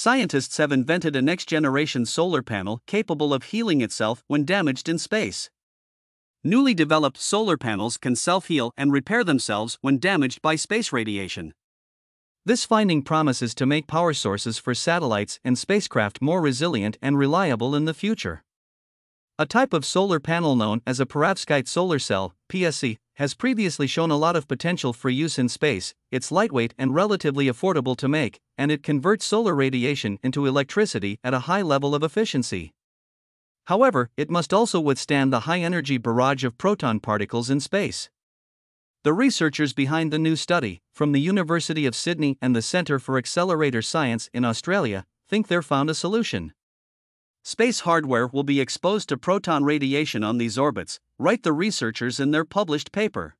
scientists have invented a next-generation solar panel capable of healing itself when damaged in space. Newly developed solar panels can self-heal and repair themselves when damaged by space radiation. This finding promises to make power sources for satellites and spacecraft more resilient and reliable in the future. A type of solar panel known as a perovskite solar cell, PSC, has previously shown a lot of potential for use in space. It's lightweight and relatively affordable to make, and it converts solar radiation into electricity at a high level of efficiency. However, it must also withstand the high-energy barrage of proton particles in space. The researchers behind the new study, from the University of Sydney and the Centre for Accelerator Science in Australia, think they've found a solution. Space hardware will be exposed to proton radiation on these orbits, write the researchers in their published paper.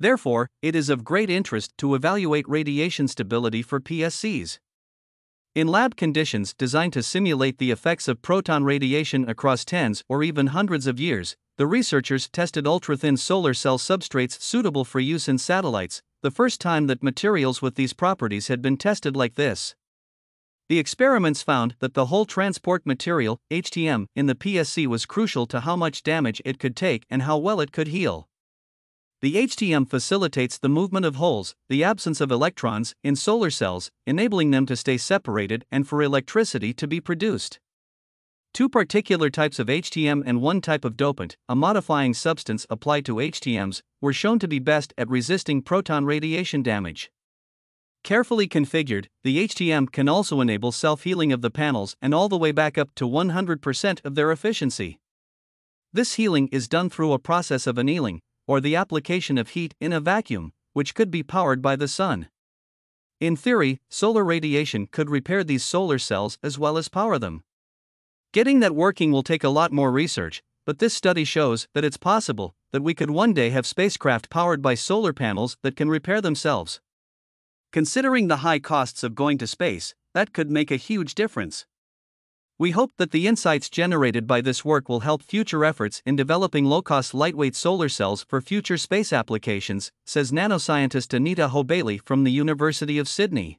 Therefore, it is of great interest to evaluate radiation stability for PSCs. In lab conditions designed to simulate the effects of proton radiation across tens or even hundreds of years, the researchers tested ultra-thin solar cell substrates suitable for use in satellites, the first time that materials with these properties had been tested like this. The experiments found that the whole transport material, HTM, in the PSC was crucial to how much damage it could take and how well it could heal. The HTM facilitates the movement of holes, the absence of electrons, in solar cells, enabling them to stay separated and for electricity to be produced. Two particular types of HTM and one type of dopant, a modifying substance applied to HTMs, were shown to be best at resisting proton radiation damage. Carefully configured, the HTM can also enable self-healing of the panels and all the way back up to 100% of their efficiency. This healing is done through a process of annealing, or the application of heat in a vacuum, which could be powered by the sun. In theory, solar radiation could repair these solar cells as well as power them. Getting that working will take a lot more research, but this study shows that it's possible that we could one day have spacecraft powered by solar panels that can repair themselves. Considering the high costs of going to space, that could make a huge difference. We hope that the insights generated by this work will help future efforts in developing low-cost lightweight solar cells for future space applications, says nanoscientist Anita Hobley from the University of Sydney.